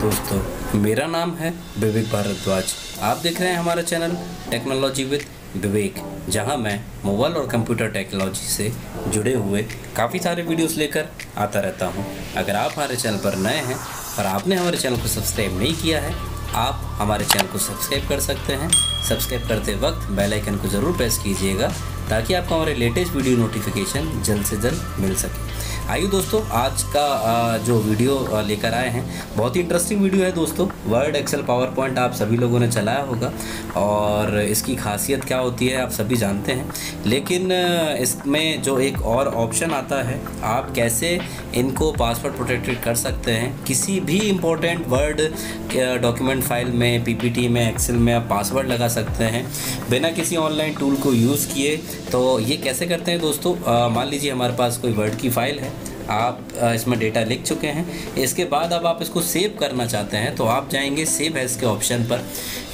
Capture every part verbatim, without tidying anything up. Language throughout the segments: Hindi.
दोस्तों, मेरा नाम है विवेक भारद्वाज। आप देख रहे हैं हमारा चैनल टेक्नोलॉजी विद विवेक, जहां मैं मोबाइल और कंप्यूटर टेक्नोलॉजी से जुड़े हुए काफ़ी सारे वीडियोस लेकर आता रहता हूं। अगर आप हमारे चैनल पर नए हैं और आपने हमारे चैनल को सब्सक्राइब नहीं किया है, आप हमारे चैनल को सब्सक्राइब कर सकते हैं। सब्सक्राइब करते वक्त बेल आइकन को ज़रूर प्रेस कीजिएगा ताकि आपको हमारे लेटेस्ट वीडियो नोटिफिकेशन जल्द से जल्द मिल सके। आइए दोस्तों, आज का जो वीडियो लेकर आए हैं बहुत ही इंटरेस्टिंग वीडियो है दोस्तों। वर्ड, एक्सेल, पावर पॉइंट आप सभी लोगों ने चलाया होगा और इसकी खासियत क्या होती है आप सभी जानते हैं, लेकिन इसमें जो एक और ऑप्शन आता है, आप कैसे इनको पासवर्ड प्रोटेक्टेड कर सकते हैं। किसी भी इम्पोर्टेंट वर्ड डॉक्यूमेंट फाइल में, पी पी टी में, एक्सेल में आप पासवर्ड लगा सकते हैं बिना किसी ऑनलाइन टूल को यूज़ किए। तो ये कैसे करते हैं दोस्तों, मान लीजिए हमारे पास कोई वर्ड की फ़ाइल है, आप इसमें डेटा लिख चुके हैं। इसके बाद अब आप इसको सेव करना चाहते हैं तो आप जाएंगे सेव एज के ऑप्शन पर।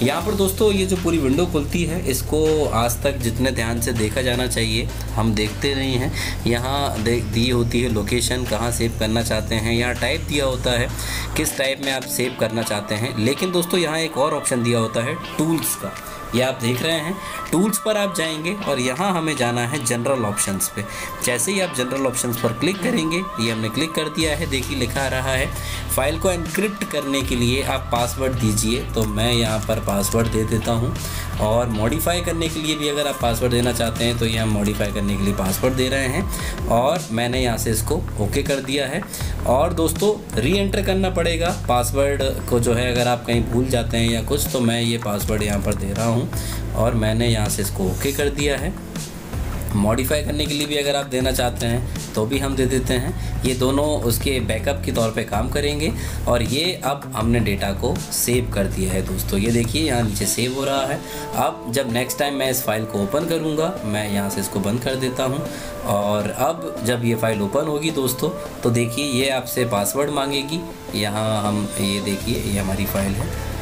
यहाँ पर दोस्तों ये जो पूरी विंडो खुलती है, इसको आज तक जितने ध्यान से देखा जाना चाहिए हम देखते नहीं हैं। यहाँ देख दी होती है लोकेशन, कहाँ सेव करना चाहते हैं, यहाँ टाइप दिया होता है किस टाइप में आप सेव करना चाहते हैं। लेकिन दोस्तों यहाँ एक और ऑप्शन दिया होता है टूल्स का, ये आप देख रहे हैं। टूल्स पर आप जाएंगे और यहाँ हमें जाना है जनरल ऑप्शंस पे। जैसे ही आप जनरल ऑप्शंस पर क्लिक करेंगे, ये हमने क्लिक कर दिया है, देखिए लिखा आ रहा है फाइल को एनक्रिप्ट करने के लिए आप पासवर्ड दीजिए। तो मैं यहाँ पर पासवर्ड दे देता हूँ और मॉडिफाई करने के लिए भी अगर आप पासवर्ड देना चाहते हैं तो ये हम मॉडिफाई करने के लिए पासवर्ड दे रहे हैं। और मैंने यहाँ से इसको ओके कर दिया है। और दोस्तों री एंटर करना पड़ेगा पासवर्ड को, जो है अगर आप कहीं भूल जाते हैं या कुछ, तो मैं ये पासवर्ड यहाँ पर दे रहा हूँ और मैंने यहाँ से इसको ओके कर दिया है। मॉडिफाई करने के लिए भी अगर आप देना चाहते हैं तो भी हम दे देते हैं। ये दोनों उसके बैकअप के तौर पे काम करेंगे। और ये अब हमने डेटा को सेव कर दिया है दोस्तों, ये देखिए यहाँ नीचे सेव हो रहा है। अब जब नेक्स्ट टाइम मैं इस फाइल को ओपन करूँगा, मैं यहाँ से इसको बंद कर देता हूँ। और अब जब ये फ़ाइल ओपन होगी दोस्तों, तो देखिए ये आपसे पासवर्ड मांगेगी। यहाँ हम ये देखिए, ये हमारी फ़ाइल है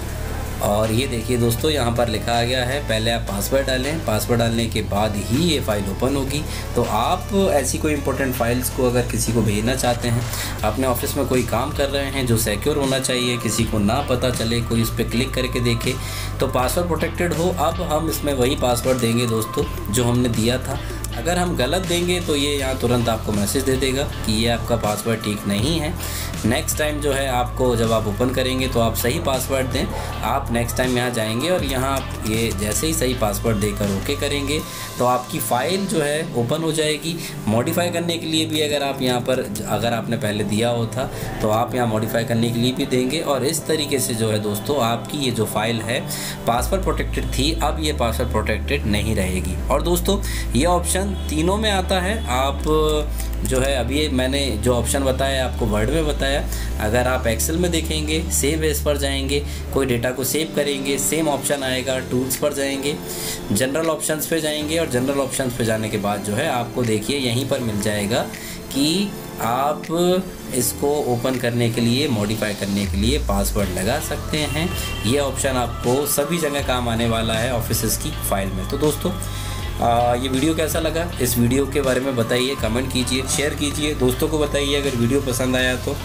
और ये देखिए दोस्तों यहाँ पर लिखा आ गया है पहले आप पासवर्ड डालें, पासवर्ड डालने के बाद ही ये फ़ाइल ओपन होगी। तो आप ऐसी कोई इंपॉर्टेंट फाइल्स को अगर किसी को भेजना चाहते हैं, अपने ऑफिस में कोई काम कर रहे हैं जो सिक्योर होना चाहिए, किसी को ना पता चले, कोई इस पर क्लिक करके देखे, तो पासवर्ड प्रोटेक्टेड हो। अब हम इसमें वही पासवर्ड देंगे दोस्तों जो हमने दिया था। अगर हम गलत देंगे तो ये यहाँ तुरंत आपको मैसेज दे देगा कि ये आपका पासवर्ड ठीक नहीं है। नेक्स्ट टाइम जो है आपको, जब आप ओपन करेंगे तो आप सही पासवर्ड दें। आप नेक्स्ट टाइम यहाँ जाएंगे और यहाँ आप ये जैसे ही सही पासवर्ड देकर ओके करेंगे तो आपकी फ़ाइल जो है ओपन हो जाएगी। मॉडिफाई करने के लिए भी अगर आप यहाँ पर, अगर आपने पहले दिया होता तो आप यहाँ मॉडिफाई करने के लिए भी देंगे। और इस तरीके से जो है दोस्तों आपकी ये जो फ़ाइल है पासवर्ड प्रोटेक्टेड थी, अब ये पासवर्ड प्रोटेक्टेड नहीं रहेगी। और दोस्तों ये ऑप्शन तीनों में आता है। आप जो है अभी मैंने जो ऑप्शन बताया आपको वर्ड में बताया, अगर आप एक्सेल में देखेंगे सेव एज पर जाएंगे, कोई डेटा को सेव करेंगे, सेम ऑप्शन आएगा। टूल्स पर जाएंगे, जनरल ऑप्शंस पे जाएंगे और जनरल ऑप्शंस पे जाने के बाद जो है आपको देखिए यहीं पर मिल जाएगा कि आप इसको ओपन करने के लिए, मॉडिफाई करने के लिए पासवर्ड लगा सकते हैं। ये ऑप्शन आपको सभी जगह काम आने वाला है ऑफिस की फाइल में। तो दोस्तों आ, ये वीडियो कैसा लगा, इस वीडियो के बारे में बताइए, कमेंट कीजिए, शेयर कीजिए, दोस्तों को बताइए। अगर वीडियो पसंद आया तो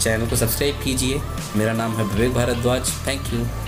चैनल को सब्सक्राइब कीजिए। मेरा नाम है विवेक भारद्वाज। Thank you.